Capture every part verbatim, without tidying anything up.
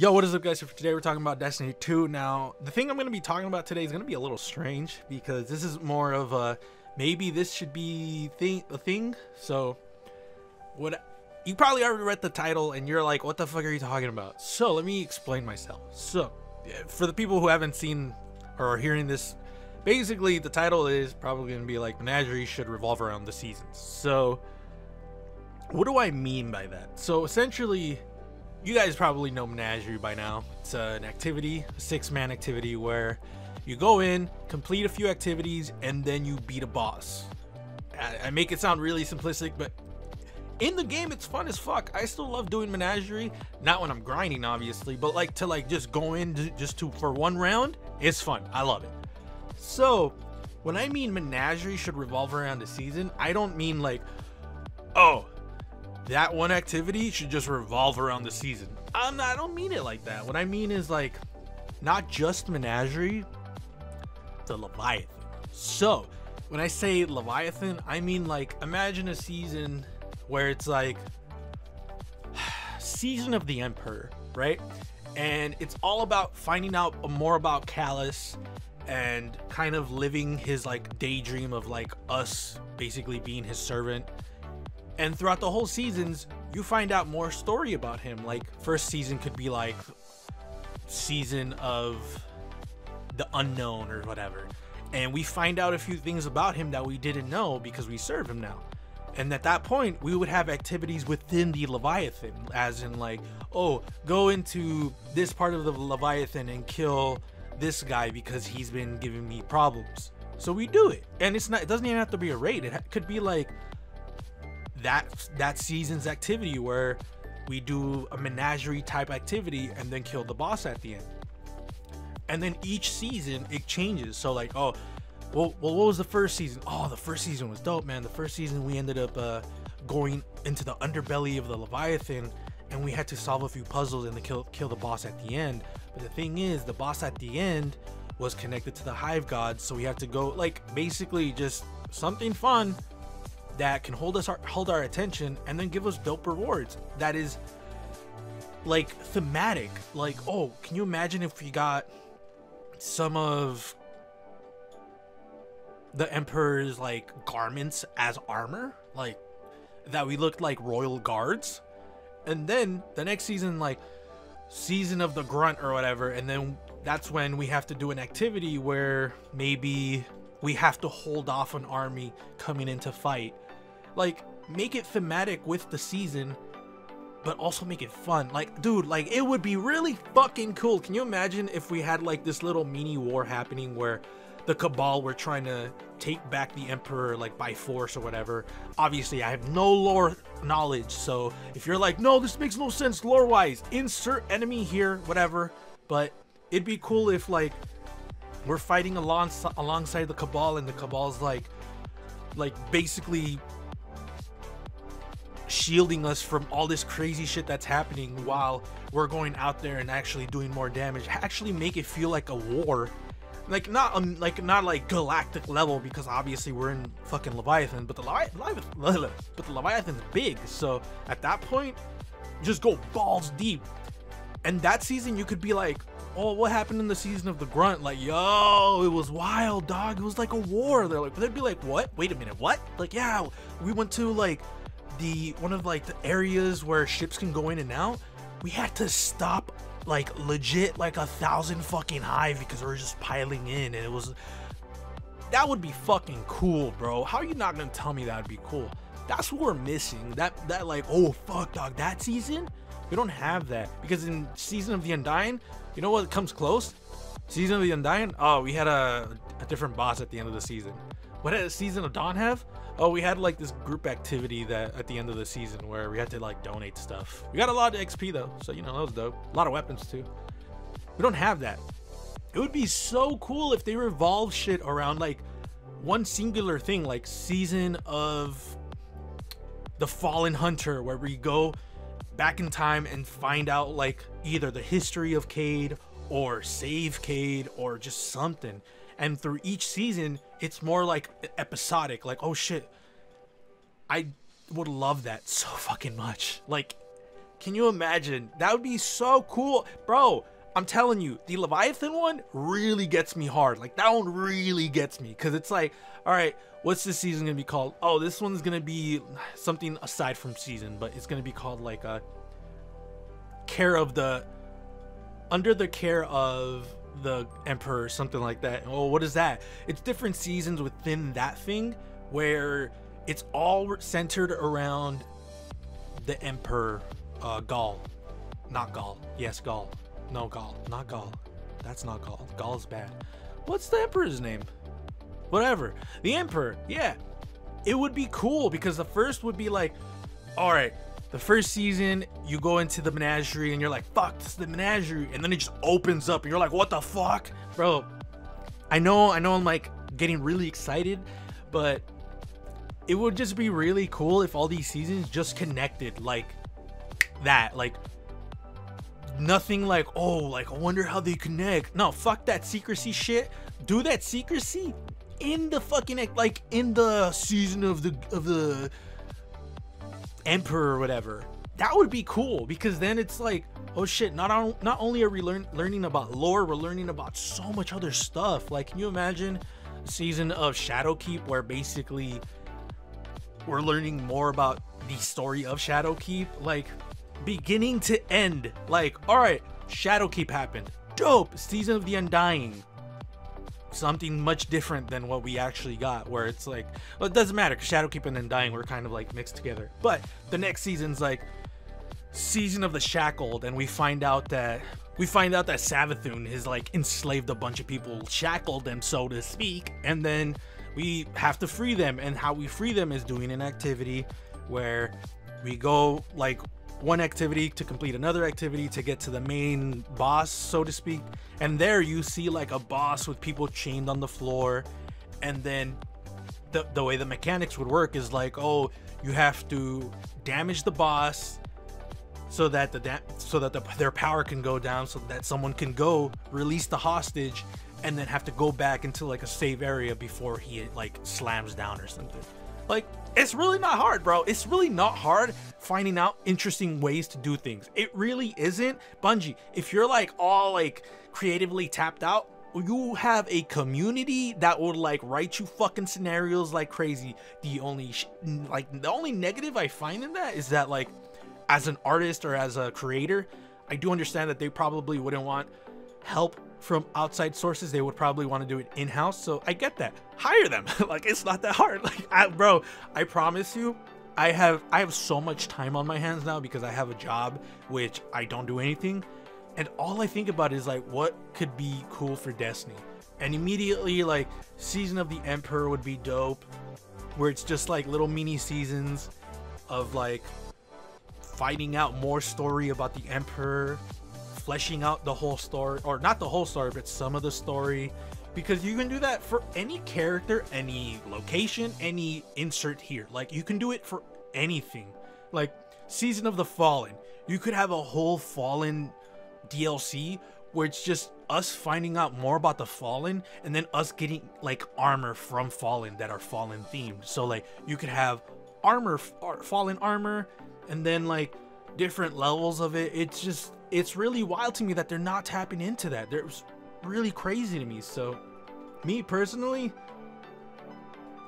Yo, what is up, guys? So for today we're talking about Destiny two. Now, the thing I'm going to be talking about today is going to be a little strange because this is more of a maybe this should be thing a thing. So, what you probably already read the title and you're like, what the fuck are you talking about? So, let me explain myself. So, for the people who haven't seen or are hearing this, basically the title is probably going to be like Menagerie should revolve around the seasons. So, what do I mean by that? So, essentially, you guys probably know Menagerie by now. It's uh, an activity, a six-man activity where you go in, complete a few activities, and then you beat a boss. I, I make it sound really simplistic, but in the game, it's fun as fuck. I still love doing Menagerie, not when I'm grinding, obviously, but like to like just go in just to for one round. It's fun. I love it. So when I mean Menagerie should revolve around the season, I don't mean like, oh, that one activity should just revolve around the season. I'm not, I don't mean it like that. What I mean is like, not just Menagerie, the Leviathan. So when I say Leviathan, I mean like, imagine a season where it's like season of the Emperor, right? And it's all about finding out more about Calus and kind of living his like daydream of like us basically being his servant. And throughout the whole seasons, you find out more story about him. Like, first season could be like season of the unknown or whatever. And we find out a few things about him that we didn't know because we serve him now. And at that point, we would have activities within the Leviathan. As in like, oh, go into this part of the Leviathan and kill this guy because he's been giving me problems. So we do it. And it's not, it doesn't even have to be a raid. It could be like that that season's activity where we do a Menagerie type activity and then kill the boss at the end. And then each season it changes. So like, oh well, well what was the first season? Oh, the first season was dope, man. The first season we ended up uh going into the underbelly of the Leviathan and we had to solve a few puzzles and then kill kill the boss at the end. But the thing is, the boss at the end was connected to the hive gods, so we have to go like basically just something fun that can hold us our, hold our attention and then give us dope rewards that is like thematic. Like, oh, can you imagine if we got some of the Emperor's like garments as armor, like that we looked like royal guards? And then the next season, like season of the grunt or whatever, and then that's when we have to do an activity where maybe we have to hold off an army coming into fight. Like, make it thematic with the season, but also make it fun. Like, dude, like, it would be really fucking cool. Can you imagine if we had, like, this little mini war happening where the Cabal were trying to take back the Emperor, like, by force or whatever? Obviously, I have no lore knowledge, so if you're like, no, this makes no sense lore-wise, insert enemy here, whatever. But it'd be cool if, like, we're fighting along alongside the Cabal and the Cabal's like like basically shielding us from all this crazy shit that's happening while we're going out there and actually doing more damage. Actually make it feel like a war, like not um, like not like galactic level, because obviously we're in fucking Leviathan, but the Levi Levi but the Leviathan's big, so at that point just go balls deep. And that season you could be like, oh, what happened in the season of the grunt? Like, yo, it was wild, dog. It was like a war. They're like, they'd be like, what? Wait a minute, what? Like, yeah, we went to like the one of like the areas where ships can go in and out. We had to stop like legit like a thousand fucking hive because we were just piling in, and it was, that would be fucking cool, bro. How are you not gonna tell me that would be cool? That's what we're missing. That that like, oh fuck, dog, that season. We don't have that, because in Season of the Undying, you know what comes close? Season of the Undying? Oh, we had a, a different boss at the end of the season. What did Season of Dawn have? Oh, we had like this group activity that at the end of the season where we had to like donate stuff. We got a lot of X P though, so you know, that was dope. A lot of weapons too. We don't have that. It would be so cool if they revolve shit around like one singular thing, like Season of the Fallen Hunter, where we go back in time and find out like either the history of Cade or save Cade or just something. And through each season it's more like episodic, like, oh shit, I would love that so fucking much. Like, Can you imagine? That would be so cool. Bro, I'm telling you, the Leviathan one really gets me hard. Like, that one really gets me, because it's like, all right, what's this season gonna be called? Oh, this one's gonna be something aside from season, but it's gonna be called like a care of the under the care of the Emperor, something like that. Oh, what is that? It's different seasons within that thing where it's all centered around the Emperor. Uh, Ghaul, not Ghaul. Yes, Ghaul. No, Ghaul. Not Ghaul. That's not Ghaul. Ghaul's bad. What's the Emperor's name? Whatever. The Emperor. Yeah. It would be cool because the first would be like, all right, the first season you go into the Menagerie and you're like, fuck, this is the Menagerie, and then it just opens up and you're like, what the fuck, bro? I know, I know, I'm like getting really excited, but it would just be really cool if all these seasons just connected like that. Like nothing like, oh, like I wonder how they connect. No, fuck that secrecy shit. Do that secrecy in the fucking, like, in the season of the of the Emperor or whatever. That would be cool, because then it's like, oh shit, not on not only are we learn, learning about lore, we're learning about so much other stuff. Like, can you imagine a season of Shadowkeep where basically we're learning more about the story of Shadowkeep, like beginning to end? Like, all right, Shadowkeep happened, dope, season of the Undying, something much different than what we actually got, where it's like, well, it doesn't matter because Shadowkeep and Undying were kind of like mixed together. But the next season's like season of the Shackled, and we find out that we find out that Savathun has like enslaved a bunch of people, shackled them, so to speak, and then we have to free them, and how we free them is doing an activity where we go like one activity to complete another activity to get to the main boss, so to speak. And there you see like a boss with people chained on the floor, and then the, the way the mechanics would work is like, oh, you have to damage the boss so that the da so that the, their power can go down, so that someone can go release the hostage and then have to go back into like a safe area before he like slams down or something. Like, it's really not hard, bro. It's really not hard finding out interesting ways to do things. It really isn't. Bungie, if you're like all like creatively tapped out, you have a community that will like write you fucking scenarios like crazy. The only sh like the only negative I find in that is that, like, as an artist or as a creator, I do understand that they probably wouldn't want help from outside sources. They would probably want to do it in-house, so I get that. Hire them. Like, it's not that hard. Like, I, bro, I promise you, I have I have so much time on my hands now because I have a job which I don't do anything, and all I think about is like, what could be cool for Destiny? And immediately, like, season of the Emperor would be dope, where it's just like little mini seasons of like finding out more story about the Emperor, fleshing out the whole story, or not the whole story, but some of the story, because you can do that for any character, any location, any insert here. Like, you can do it for anything. Like, season of the Fallen, you could have a whole Fallen D L C where it's just us finding out more about the Fallen, and then us getting like armor from Fallen that are Fallen themed. So like, you could have armor, Fallen armor, and then like different levels of it. It's just, it's really wild to me that they're not tapping into that. There's really crazy to me. So me personally,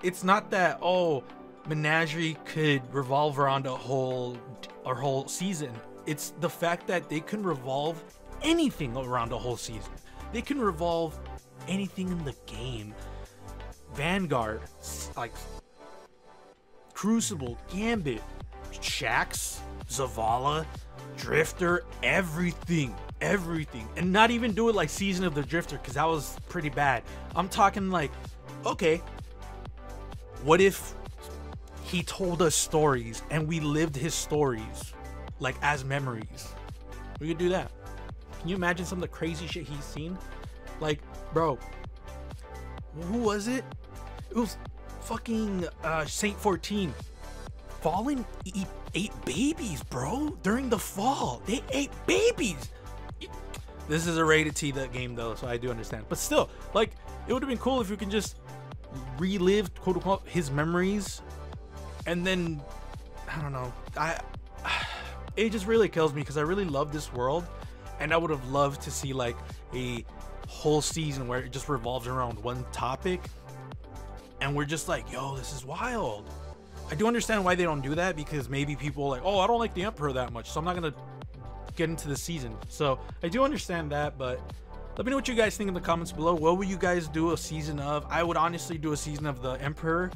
it's not that, oh, Menagerie could revolve around a whole a whole season. It's the fact that they can revolve anything around a whole season. They can revolve anything in the game. Vanguard, like Crucible, Gambit, Shaxx, Zavala, Drifter, everything, everything. And not even do it like season of the Drifter, because that was pretty bad. I'm talking like, okay, what if he told us stories and we lived his stories like as memories? We could do that. Can you imagine some of the crazy shit he's seen? Like, bro, who was it? It was fucking uh, Saint fourteen. Fallen e ate babies, bro, during the fall. They ate babies. This is a rated T that game though, so I do understand, but still, like, it would have been cool if you can just relive, quote unquote, his memories, and then I don't know, I it just really kills me because I really love this world, and I would have loved to see like a whole season where it just revolves around one topic, and we're just like, yo, this is wild. I do understand why they don't do that, because maybe people are like, oh, I don't like the Emperor that much, so I'm not gonna get into the season. So I do understand that, but let me know what you guys think in the comments below. What would you guys do a season of? I would honestly do a season of the Emperor,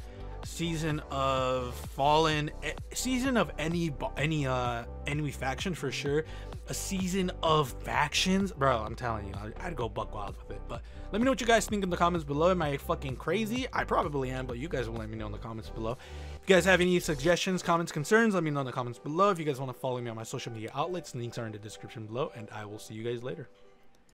season of Fallen, season of any any uh enemy faction for sure, a season of factions, bro. I'm telling you, I'd go buck wild with it. But let me know what you guys think in the comments below. Am I fucking crazy? I probably am, but you guys will let me know in the comments below. If you guys have any suggestions, comments, concerns, let me know in the comments below. If you guys want to follow me on my social media outlets, links are in the description below, and I will see you guys later.